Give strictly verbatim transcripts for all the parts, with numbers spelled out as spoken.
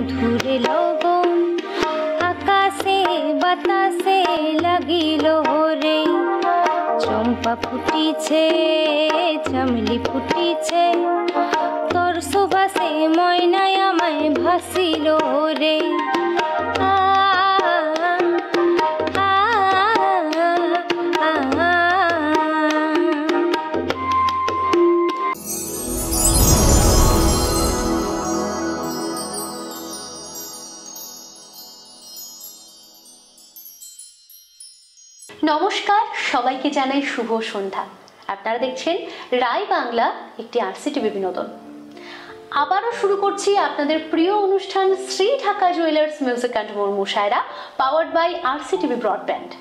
मधुर लगन आकाशे बतासे लगिलो रे चम्पा फुटिछे चमेली फुटिछे तोर सुबासे मयना आमाय भासिलो रे नमस्कार सबाइके जानाई शुभ सन्ध्या। आपनारा देखछेन राय बांगला एकटी आरसीटीवी बिनोदन। आबारो शुरू करछि आपनादेर प्रिय अनुष्ठान Shri Dhaka jewellers music and more मुशायरा powered by RCTV broadband.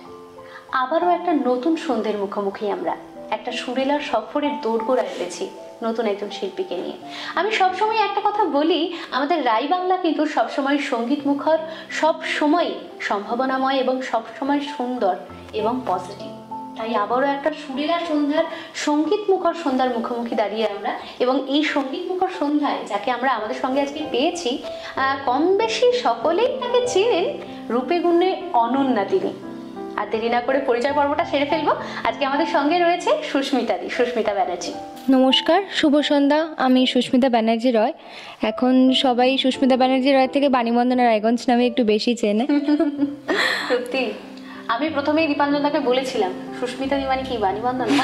आबारो एकटा नतून सन्ध्येर मुखोमुखी आमरा एकटा सुरेला सफरेर दौड़गोड़ाय एसेछि नतून एकजन शिल्पीके निये। आमि सब समय एकटा कथा बलि, आमादेर राय बांगला किन्तु सब समय संगीत मुखर, सब समय सम्भावनामय एबं सब समय सुंदर एवं पजिटिव। ताई आबारो एकटा सुरेला सन्ध्यार संगीत मुखर सन्ध्यार मुखोमुखी दाड़िये आमरा एबं एई संगीत मुखर सन्ध्याय जाके आमरा आमादेर संगे आजके पेयेछि कम बेशी सकलेई ताके चिनेन रूपे गुणे अनन्या तिनि। आर देरी ना करे परिचय पर्वटा सेरे फेलबो। आजके आमादेर संगे रयेछे सुस्मिता दी, सुस्मिता बैनार्जी। नमस्कार, शुभ सन्ধ্যা। आमि सुस्मिता बैनार्जी रय। एखन सबाई सुस्मिता बैनार्जी रय थेके बाणीबंदना रायगंज नामे एकटु बेशी चेने। सत्यि আমি প্রথমেই দীপাঞ্জনদাকে বলেছিলাম সুস্মিতা দি মানে কি বাণীবন্ধন না,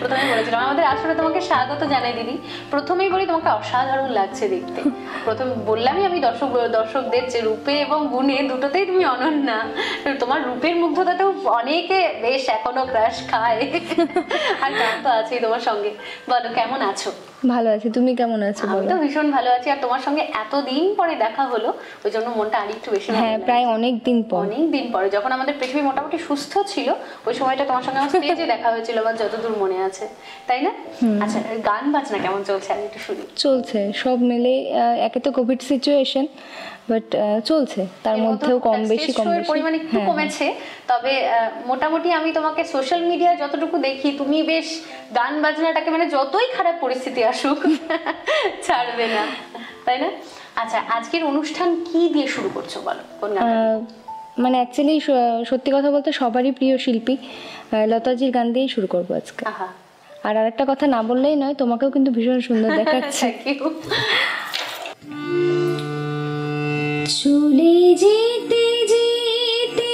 প্রথমেই বলেছিলাম। আমাদের আসলে তোমাকে স্বাগত জানাই দিদি। প্রথমেই বলি তোমাকে অসাধারণ লাগছে দেখতে। প্রথম বললামই আমি দর্শক দর্শকদের যে রূপে এবং গুণে দুটোতেই তুমি অনন্যা। তোমার রূপের মুগ্ধতাতেও অনেকে বেশ এখনো ক্রাশ খায়, আর গান তো আছেই তোমার সঙ্গে। বলো কেমন আছো? ভালো আছি, তুমি কেমন আছো? আমি তো ভীষণ ভালো আছি। আর তোমার সঙ্গে এতদিন পরে দেখা হলো, ওই জন্য মনটা আরেকটু বেশি। হ্যাঁ, প্রায় অনেক দিন পর, অনেক দিন পরে যখন আমাদের পৃথিবী মোটামুটি সুস্থ ছিল ওই সময়টা তোমার সঙ্গে আমার স্টেজে দেখা হয়েছিল, আমার যতদূর মনে আছে, তাই না? আচ্ছা, গান বাজনা কেমন চলছে? আমি একটু শুনি। চলছে সব মিলে, একে তো কোভিড সিচুয়েশন, বাট চলছে। তার মধ্যেও কম বেশি কম বেশি পরিমাণে একটু কমেছে, তবে মোটামুটি আমি তোমাকে সোশ্যাল মিডিয়া যতটুকু দেখি তুমি বেশ গান বাজনাটাকে মানে যতই খারাপ পরিস্থিতি আসুক ছাড়বে না, তাই না? আচ্ছা, আজকের অনুষ্ঠান কি দিয়ে শুরু করছো বলো? কোন গান? মানে অ্যাকচুয়ালি সত্যি কথা বলতে সবারই প্রিয় শিল্পী লতাজির গান দিয়েই শুরু করবো আজকে। আর আরেকটা কথা না বললেই নয়, তোমাকেও কিন্তু ভীষণ সুন্দর দেখাচ্ছে। চলে যেতে যেতে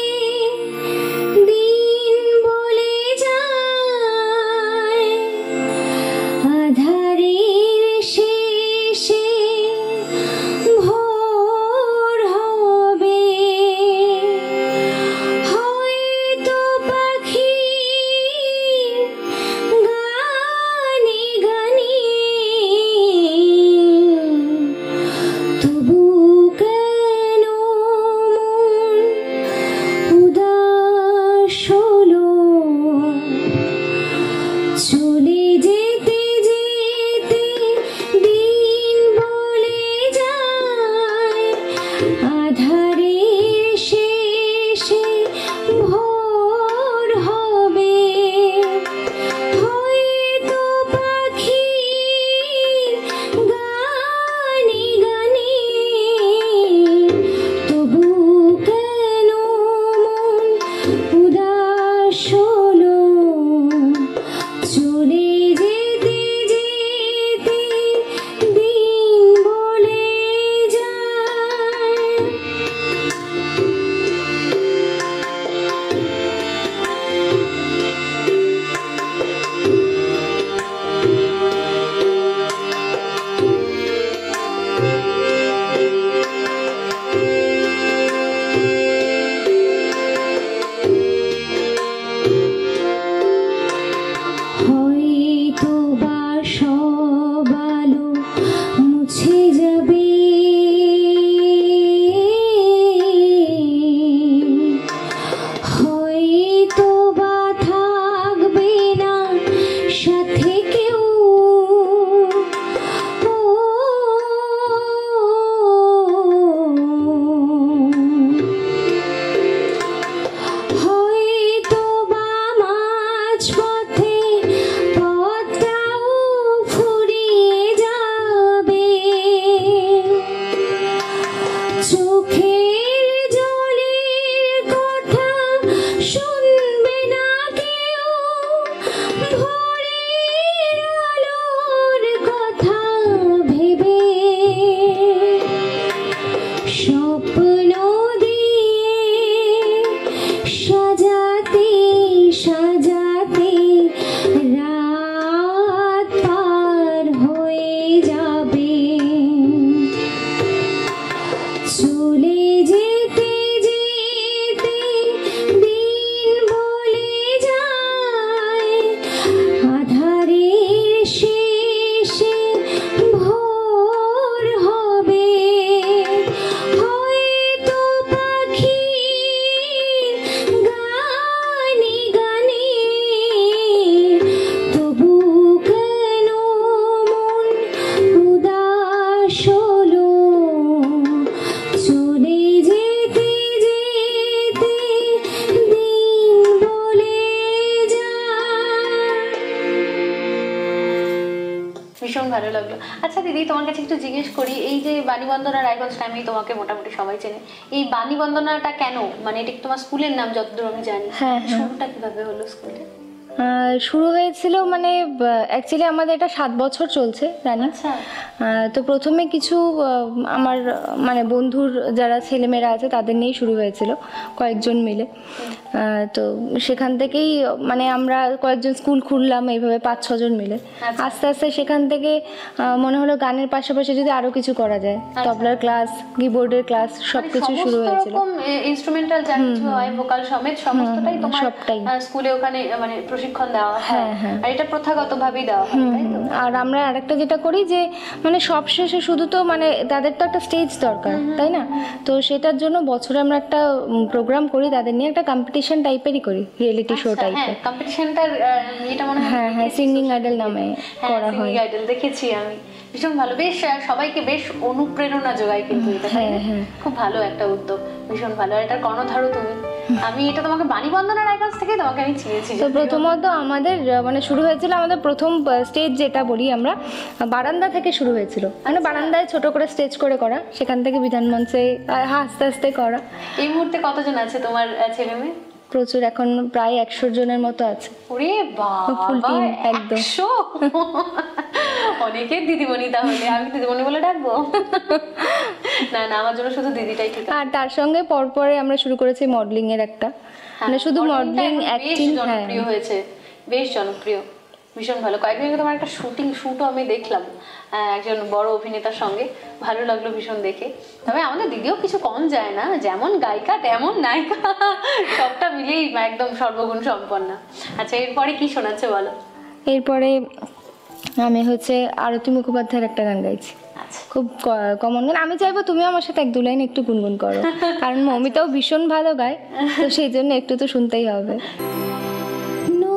দিন বলে যায়, আধারের শেষে ভোর হবে, হয়তো পাখি গানে গানে তবু কেন আচ্ছা দিদি তোমার কাছে একটু জিজ্ঞেস করি, এই যে বাণী বন্দনা রাইভালস আমি তোমাকে মোটামুটি সবাই চেনে, এই বাণী বন্দনাটা কেন, মানে এটা কি তোমার স্কুলের নাম যতদূর আমি জানি, শুরুটা কিভাবে হলো স্কুলে? শুরু হয়েছিল মানে অ্যাকচুয়ালি আমাদের এটা সাত বছর চলছে রানিং। তো প্রথমে কিছু আমার মানে বন্ধুর যারা ছেলেমেয়েরা আছে তাদের নিয়েই শুরু হয়েছিল কয়েকজন মিলে। তো সেখান থেকেই মানে আমরা কয়েকজন স্কুল খুললাম এইভাবে পাঁচ ছজন মিলে। আস্তে আস্তে সেখান থেকে মনে হলো গানের পাশাপাশি যদি আরও কিছু করা যায়, তবলার ক্লাস, কিবোর্ডের ক্লাস সব কিছু শুরু হয়েছিল। ইনস্ট্রুমেন্টাল যা কিছু হয় ভোকাল সমেত সমস্তটাই তোমার সবটাই স্কুলে ওখানে মানে প্রশিক্ষণ দেওয়া হয় আর এটা প্রথাগতভাবেই দেওয়া হয় তাই তো? আর আমরা আরেকটা যেটা করি যে মানে সবশেষে শুধু তো মানে তাদের তো একটা স্টেজ দরকার তাই না, তো সেটার জন্য বছরে আমরা একটা প্রোগ্রাম করি তাদের নিয়ে, একটা কম্পিটিশন টাইপেরই করি, রিয়েলিটি শো টাইপের কম্পিটিশনটা এটা মনে হয়। হ্যাঁ হ্যাঁ, সিঙ্গিং আইডল নামে করা হয়। আইডল দেখেছি আমি, ভীষণ ভালো, বেশ সবাইকে বেশ অনুপ্রেরণা যোগায় কিন্তু এটা, খুব ভালো একটা উদ্যোগ, ভীষণ ভালো। আর এটার কর্ণধারও তুমি, আমি এটা তোমাকে বাণী বন্দনা রাইভালস থেকে তোমাকে আমি চিনেছি। তো প্রথমত আমাদের মানে শুরু হয়েছিল আমাদের প্রথম স্টেজ যেটা বলি আমরা বারান্দা থেকে শুরু হয়েছিল, মানে বারান্দায় ছোট করে স্টেজ করে করা, সেখান থেকে বিধান মঞ্চে আস্তে আস্তে করা। এই মুহূর্তে কতজন আছে তোমার ছেলে মেয়ে? প্রচুর, এখন প্রায় একশো জনের মতো আছে। ওরে বাবা, একশো! অনেকে দিদিমণি তাহলে, আমি দিদিমণি বলে ডাকবো? না না, আমার জন্য শুধু দিদিটাই ঠিক। আর তার সঙ্গে পরপরে আমরা শুরু করেছি মডেলিং এর একটা, মানে শুধু মডেলিং অ্যাক্টিং জনপ্রিয় হয়েছে, বেশ জনপ্রিয়, ভীষণ ভালো। কয়েকদিন আগে তোমার একটা শুটিং শুটও আমি দেখলাম একজন বড় অভিনেতার সঙ্গে, ভালো লাগলো ভীষণ দেখে। তবে আমাদের দিদিও কিছু কম যায় না, যেমন গায়িকা তেমন নায়িকা, সবটা মিলেই একদম সর্বগুণ সম্পন্ন। আচ্ছা এরপরে কি শোনাচ্ছে বলো? এরপরে আমি হচ্ছে আরতি মুখোপাধ্যায়ের একটা গান গাইছি, খুব কমন গান। আমি চাইবো তুমি আমার সাথে এক দু লাইন একটু গুনগুন করো, কারণ মমিতাও ভীষণ ভালো গায়, তো সেই জন্য একটু তো শুনতেই হবে। No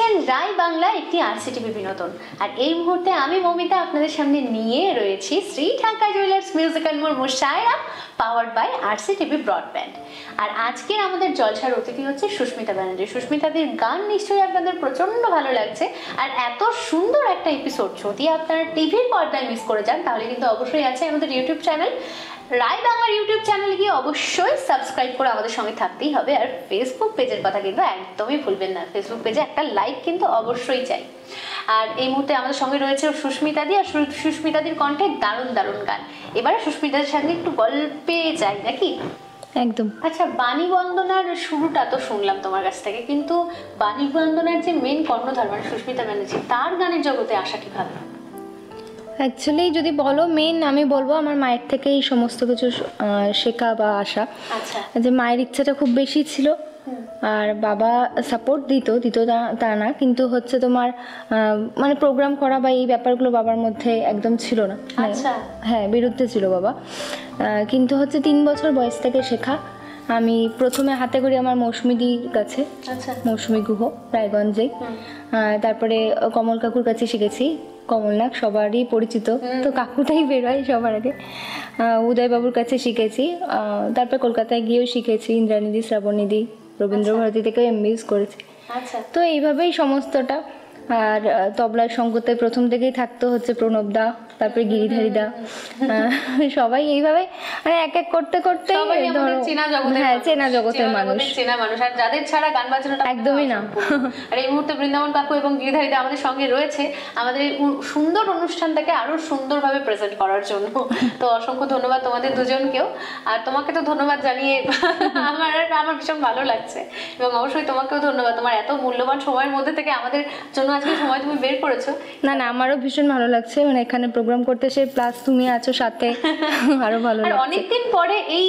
দেখছেন রাই বাংলা একটি আরসিটিভি বিনোদন আর এই মুহূর্তে আমি মমিতা আপনাদের সামনে নিয়ে রয়েছি Shri Dhaka jewellers music and more মুশায়রা powered by RCTV broadband. আর আজকের আমাদের জলসার অতিথি হচ্ছে সুস্মিতা ব্যানার্জি। সুস্মিতাদের গান নিশ্চয়ই আপনাদের প্রচন্ড ভালো লাগছে, আর এত সুন্দর একটা এপিসোড যদি আপনারা টিভির পর্দায় মিস করে যান তাহলে কিন্তু অবশ্যই আছে আমাদের ইউটিউব চ্যানেল রাই বাংলার ইউটিউব চ্যানেল গিয়ে অবশ্যই সাবস্ক্রাইব করে আমাদের সঙ্গে থাকতেই হবে। আর ফেসবুক পেজের কথা কিন্তু একদমই ভুলবেন না, ফেসবুক পেজে একটা লাইক কিন্তু অবশ্যই চাই। আর এই মুহূর্তে আমাদের সঙ্গে রয়েছে সুস্মিতাদি, আর সুস্মিতাদির কণ্ঠে দারুণ দারুণ গান। এবারে সুস্মিতাদের সঙ্গে একটু গল্পে যাই নাকি? একদম। আচ্ছা, বাণী বন্দনার শুরুটা তো শুনলাম তোমার কাছ থেকে, কিন্তু বাণী বন্দনার যে মেন কর্ণধার মানে সুস্মিতা ব্যানার্জি, তার গানের জগতে আসা কিভাবে? অ্যাকচুয়ালি যদি বলো মেন, আমি বলবো আমার মায়ের থেকে এই সমস্ত কিছু শেখা বা আশা। যে মায়ের ইচ্ছাটা খুব বেশি ছিল, আর বাবা সাপোর্ট দিত দিত তা না, কিন্তু হচ্ছে তোমার মানে প্রোগ্রাম করা বা এই ব্যাপারগুলো বাবার মধ্যে একদম ছিল না। হ্যাঁ, বিরুদ্ধে ছিল বাবা। কিন্তু হচ্ছে তিন বছর বয়স থেকে শেখা। আমি প্রথমে হাতে করি আমার মৌসুমিদির কাছে, মৌসুমি গুহ রায়গঞ্জে, তারপরে কমল কাকুর কাছে শিখেছি। কমলনাথ সবারই পরিচিত, তো কাকুটাই বেরোয় সবার আগে। উদয়বাবুর কাছে শিখেছি, তারপরে কলকাতায় গিয়েও শিখেছি। ইন্দ্রাণীদি, শ্রাবণীদি, রবীন্দ্রভারতী থেকেও এমবিএস করেছি। তো এইভাবেই সমস্তটা। আর তবলা সংগীতে প্রথম থেকেই থাকতো হচ্ছে প্রণবদা, তারপরে গিরিধারীদা, সবাই এইভাবে মানে এক এক করতে করতে চেনা জগতের মানুষ। আর যাদের ছাড়া গান বাজনাটা একদমই না। আর এই মুহূর্তে বৃন্দাবন কাকু এবং গিরিধারীদা আমাদের সঙ্গে রয়েছে আমাদের এই সুন্দর অনুষ্ঠানটাকে আরো সুন্দরভাবে প্রেজেন্ট করার জন্য। তো অসংখ্য ধন্যবাদ তোমাদের দুজনকেও। আর তোমাকে তো ধন্যবাদ জানিয়ে আমার আমার ভীষণ ভালো লাগছে, এবং অবশ্যই তোমাকেও ধন্যবাদ তোমার এত মূল্যবান সময়ের মধ্যে থেকে আমাদের জন্য আজকে সময় তুমি বের করেছো। না না, আমারও ভীষণ ভালো লাগছে মানে এখানে প্রোগ্রাম করতে এসে, প্লাস তুমি আছো সাথে, আরো ভালো লাগছে। আর অনেকদিন পরে এই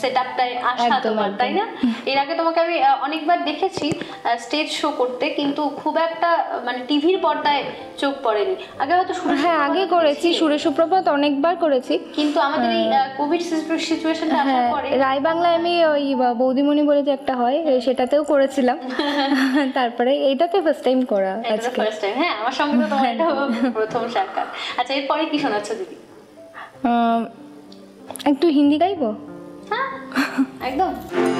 সেটআপটায় আসা তোমার, তাই না? এর আগে তোমাকে আমি অনেকবার দেখেছি স্টেজ শো করতে, কিন্তু খুব একটা মানে টিভির পর্দায় চোখ পড়েনি। আগে হয়তো হ্যাঁ আগে করেছি, সুরে সুপ্রভাত অনেকবার করেছি, কিন্তু আমাদের এই কোভিড সিচুয়েশনটা আসার পরে রাই বাংলা আমি ওই বৌদিমণি বলে যে একটা হয় সেটাতেও করেছিলাম, তারপরে এইটাতে ফার্স্ট টাইম করা আজকে। ফার্স্ট টাইম, হ্যাঁ আমার সঙ্গে তো তোমার এটা প্রথম সাক্ষাৎ। আচ্ছা, এরপরে কি শোনাচ্ছ দিদি? একটু হিন্দি গাইবো? হ্যাঁ একদম। हाँ।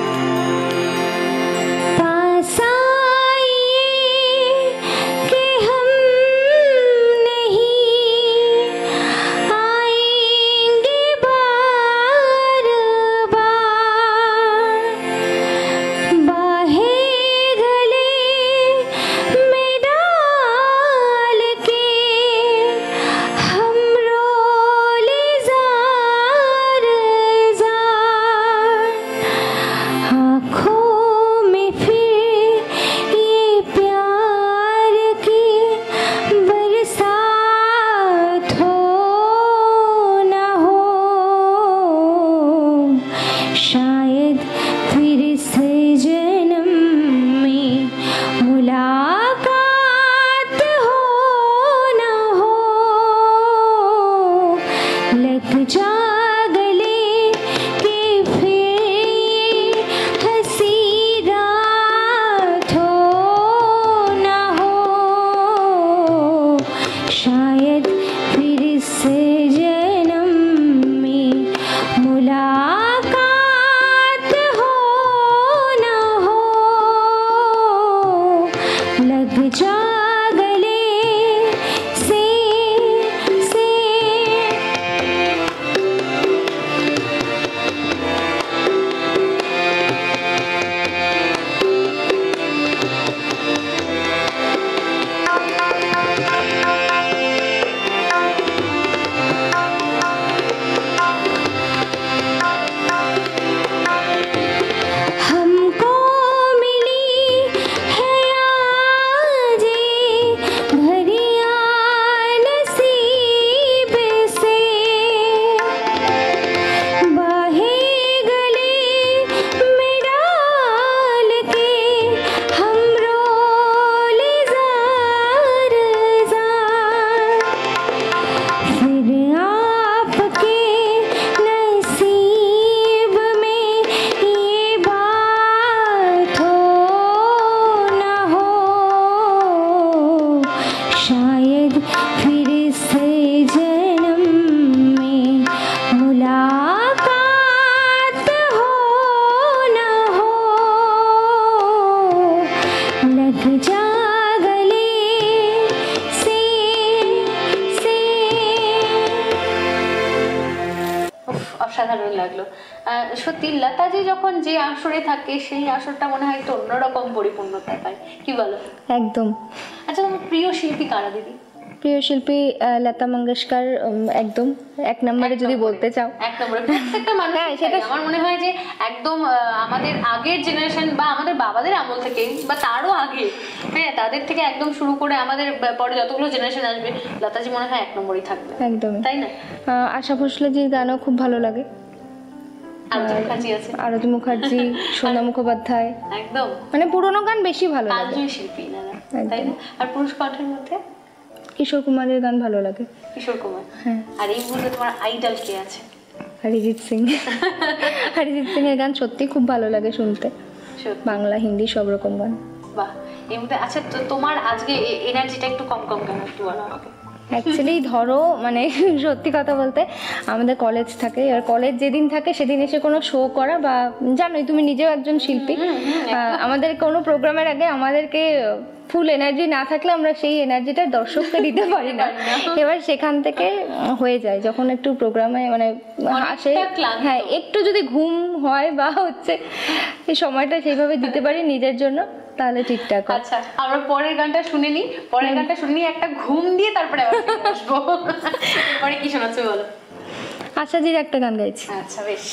লাগলো। সত্যি লতাজি যখন যে আসরে থাকে সেই আসরটা মনে হয় একটু অন্যরকম পরিপূর্ণতা পায়, কি বলো? একদম। আচ্ছা, আমার প্রিয় শিল্পী কারা দিদি? প্রিয় শিল্পী লতা মঙ্গেশকর, একদম এক নম্বরে যদি বলতে চাও। এক নম্বরে প্রত্যেকটা মানুষ, সেটা আমার মনে হয় যে একদম আমাদের আগের জেনারেশন বা আমাদের বাবাদের আমল থেকে বা তারও আগে, হ্যাঁ তাদের থেকে একদম শুরু করে আমাদের পরে যতগুলো জেনারেশন আসবে লতাজি মনে হয় এক নম্বরেই থাকবে, একদমই তাই না? আশা ভোসলেজির গানও খুব ভালো লাগে, আরতি মুখার্জি, সোনা মুখোপাধ্যায়, একদম মানে পুরোনো গান বেশি ভালো লাগে। কালজয়ী শিল্পী না, তাই না? আর পুরুষ কণ্ঠের মধ্যে কিশোর কুমারের গান ভালো লাগে। কিশোর কুমার, হ্যাঁ। আর এই মুহূর্তে তোমার আইডল কে আছে? অরিজিৎ সিং। অরিজিৎ সিং এর গান সত্যি খুব ভালো লাগে শুনতে, বাংলা হিন্দি সব রকম গান। বাহ, এই মুহূর্তে আচ্ছা তো তোমার আজকে এনার্জিটা একটু কম কম কেন একটু বলো আমাকে? অ্যাকচুয়ালি ধরো মানে সত্যি কথা বলতে আমাদের কলেজ থাকে, আর কলেজ যেদিন থাকে সেদিন এসে কোনো শো করা বা জানোই তুমি নিজেও একজন শিল্পী, আমাদের কোনো প্রোগ্রামের আগে আমাদেরকে ফুল এনার্জি না থাকলে আমরা সেই এনার্জিটা দর্শককে দিতে পারি না। এবার সেখান থেকে হয়ে যায় যখন একটু প্রোগ্রামে মানে আসে, হ্যাঁ একটু যদি ঘুম হয় বা হচ্ছে এই সময়টা সেইভাবে দিতে পারি নিজের জন্য, তাহলে ঠিকঠাক। আচ্ছা, আমরা পরের গানটা শুনে নিই, পরের গানটা শুনে নিই, একটা ঘুম দিয়ে তারপরে আবার আসবো। পরে কি শোনাচ্ছো বলো? আশাজির একটা গান গাইছি। আচ্ছা বেশ।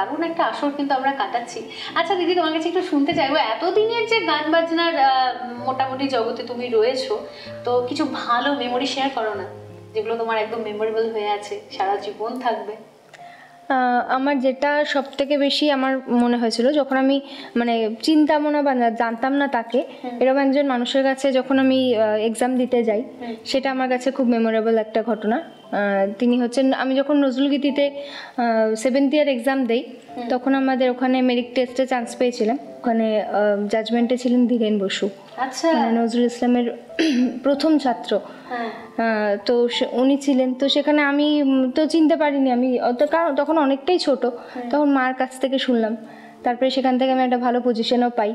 দারুণ একটা আসর কিন্তু আমরা কাটাচ্ছি। আচ্ছা দিদি, তোমার কাছে একটু শুনতে চাইবো, এতদিনের যে গান বাজনার মোটামুটি জগতে তুমি রয়েছো, তো কিছু ভালো মেমোরি শেয়ার করো না যেগুলো তোমার একদম মেমোরেবল হয়ে আছে, সারা জীবন থাকবে। আমার যেটা সব থেকে বেশি আমার মনে হয়েছিল যখন আমি মানে চিন্তাম না বা জানতাম না তাকে, এরকম একজন মানুষের কাছে যখন আমি এক্সাম দিতে যাই, সেটা আমার কাছে খুব মেমোরেবল একটা ঘটনা। তিনি হচ্ছেন, আমি যখন নজরুল গীতিতে সেভেন্থ ইয়ার এক্সাম দেই তখন আমাদের ওখানে মেরিট টেস্টে চান্স পেয়েছিলাম, ওখানে জাজমেন্টে ছিলেন ধীরেন বসু। আচ্ছা, নজরুল ইসলামের প্রথম ছাত্র, তো উনি ছিলেন। তো সেখানে আমি তো চিনতে পারিনি, আমি কারণ তখন অনেকটাই ছোট, তখন মার কাছ থেকে শুনলাম, তারপরে সেখান থেকে আমি একটা ভালো পজিশনও পাই।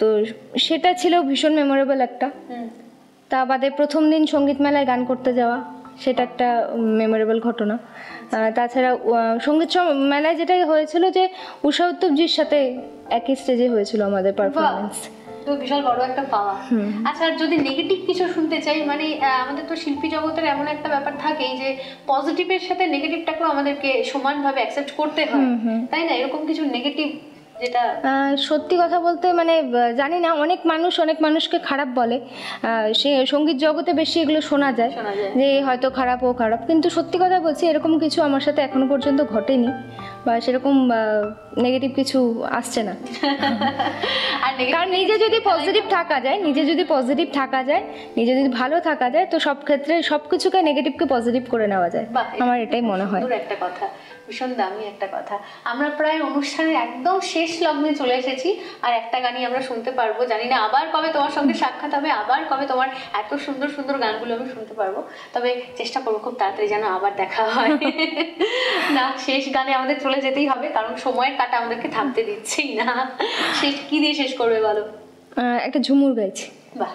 তো সেটা ছিল ভীষণ মেমোরেবল একটা। তা বাদে প্রথম দিন সঙ্গীত মেলায় গান করতে যাওয়া, সেটা একটা মেমোরেবল ঘটনা। তাছাড়া সঙ্গীত মেলায় যেটা হয়েছিল যে উষা উত্তপজির সাথে একই স্টেজে হয়েছিল আমাদের পারফরম্যান্স, তো বিশাল বড় একটা পাওয়া। আচ্ছা, আর যদি নেগেটিভ কিছু শুনতে চাই, মানে আমাদের তো শিল্পী জগতের এমন একটা ব্যাপার থাকেই যে পজিটিভের সাথে নেগেটিভটাকেও আমাদেরকে সমানভাবে অ্যাকসেপ্ট করতে হয়, তাই না? এরকম কিছু নেগেটিভ যেটা সত্যি কথা বলতে মানে জানি না, অনেক মানুষ অনেক মানুষকে খারাপ বলে, সে সঙ্গীত জগতে বেশি এগুলো শোনা যায় যে হয়তো খারাপ ও খারাপ, কিন্তু সত্যি কথা বলছি এরকম কিছু আমার সাথে এখনো পর্যন্ত ঘটেনি বা সেরকম নেগেটিভ কিছু আসছে না। আর নিজে যদি পজিটিভ থাকা যায়, নিজে যদি পজিটিভ থাকা যায়, নিজে যদি ভালো থাকা যায়, তো সব ক্ষেত্রে সব কিছুকে নেগেটিভকে পজিটিভ করে নেওয়া যায়, আমার এটাই মনে হয়। একটা কথা ভীষণ দামি একটা কথা, আমরা প্রায় অনুষ্ঠানের একদম শেষ লগ্নে চলে এসেছি, আর একটা গানই আমরা শুনতে পারবো। জানি না আবার কবে তোমার সঙ্গে সাক্ষাৎ হবে, আবার কবে তোমার এত সুন্দর সুন্দর গানগুলো আমি শুনতে পারবো, তবে চেষ্টা করবো খুব তাড়াতাড়ি যেন আবার দেখা হয়। না, শেষ গানে আমাদের চলে যেতেই হবে, কারণ সময়ের কাটা আমাদেরকে থামতে দিচ্ছেই না। শেষ কি দিয়ে শেষ করবে বলো? একটা ঝুমুর গাইছি। বাহ,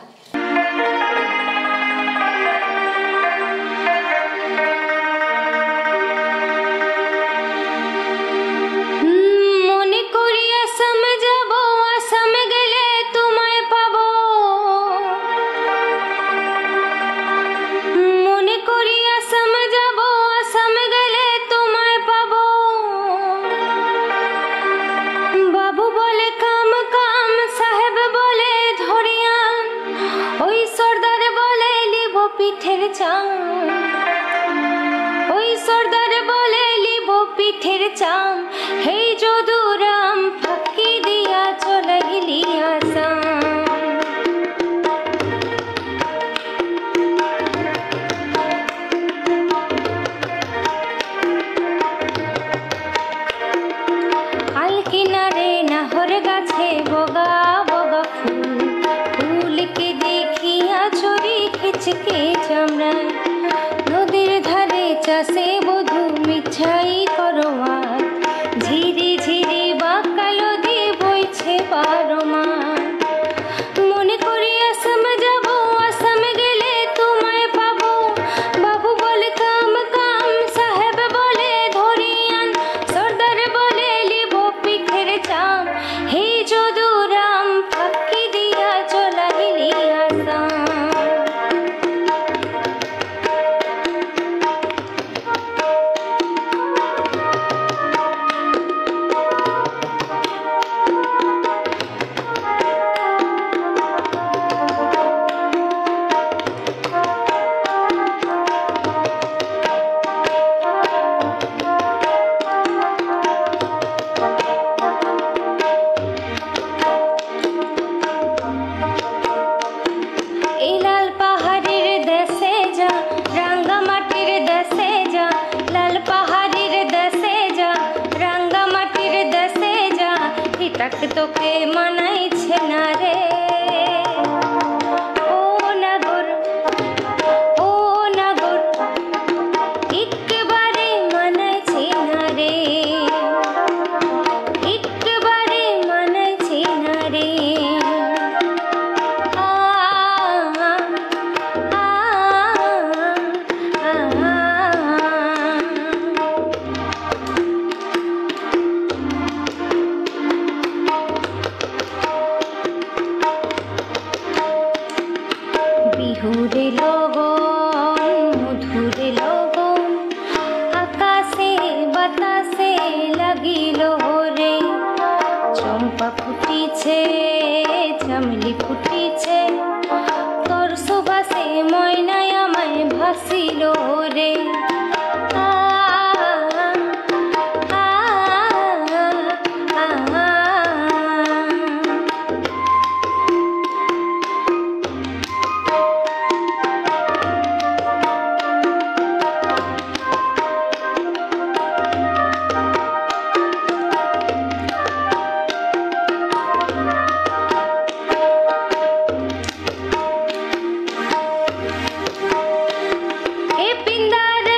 पिंदारे।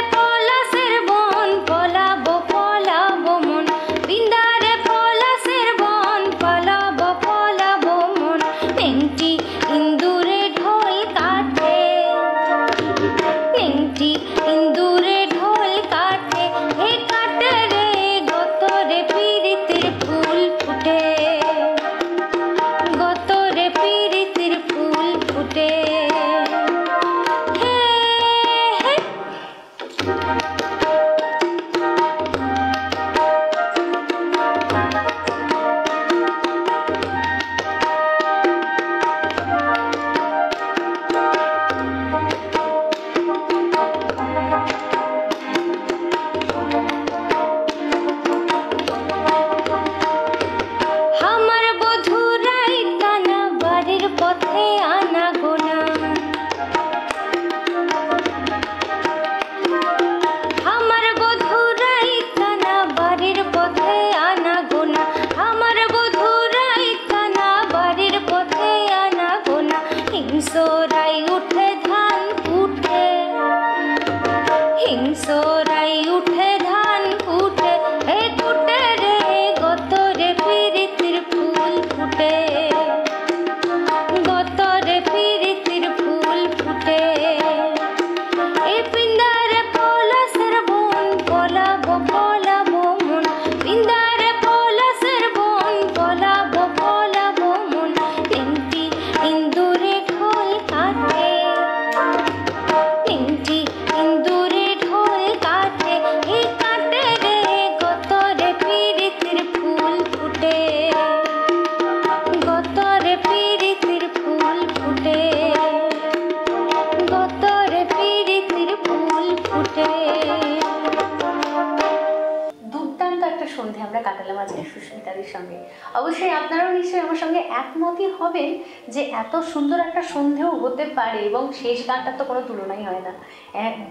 संगे अवश्य आपनाराও নিশ্চয়ই আমার সঙ্গে একমতই হবেন যে এত সুন্দর একটা সন্ধ্যাও হতে পারে এবং শেষ গানটা তো কোনো তুলনাই হয় না।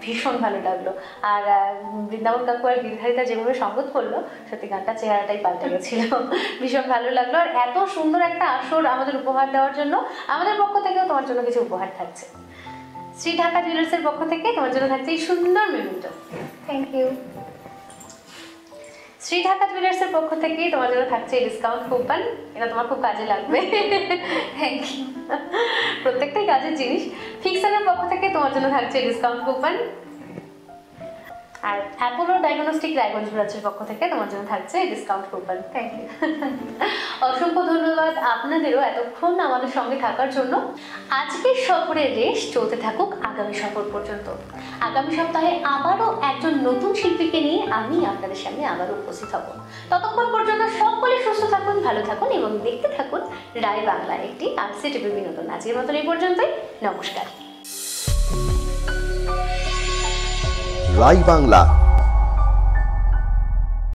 ভীষণ ভালো লাগলো। আর বৃন্দাবন কাকু আর নির্ধারিতা যেভাবে সঙ্গত করলো সত্যি গানটা চেহারাটাই পাল্টে গেছিল, ভীষণ ভালো লাগলো। আর এত সুন্দর একটা আসর আমাদের উপহার দেওয়ার জন্য আমাদের পক্ষ থেকেও তোমার জন্য কিছু উপহার থাকছে। শ্রী ঢাকা জুয়েলার্সের পক্ষ থেকে তোমার জন্য থাকছে এই সুন্দর মেনুটা। Thank you. Shri Dhaka jewellers पक्ष थेके तोमार जोन्नो थाकछे डिस्काउंट कूपन, एटा तोमार खूब काजे लागबे। Thank you. प्रत्येकटाई काजेर जिनिस। फिक्सारेर पक्ष थेके तोमार जोन्नो थाकछे डिस्काउंट कूपन और अपोलो डायगनोस्टिक रायगंज ब्रांचेर पक्ष थेके तोमार जोन्नो थाकछे डिस्काउंट कूपन। Thank you. असंख्य धन्यवाद आपनादेरও এতক্ষণ আমাদের সঙ্গে থাকার জন্য। আজকের সফরের রেশ চলতে থাকুক আগামী সফর পর্যন্ত। আগামী সপ্তাহে আবারও একজন নতুন শিল্পীকে নিয়ে আমি আপনাদের সামনে আবার উপস্থিত হব। ততক্ষণ পর্যন্ত সকলে সুস্থ থাকুন, ভালো থাকুন এবং দেখতে থাকুন রায় বাংলা একটি আর সি টি ভি বিনোদন। আজকের মতো এই পর্যন্তই। নমস্কার। রায় বাংলা।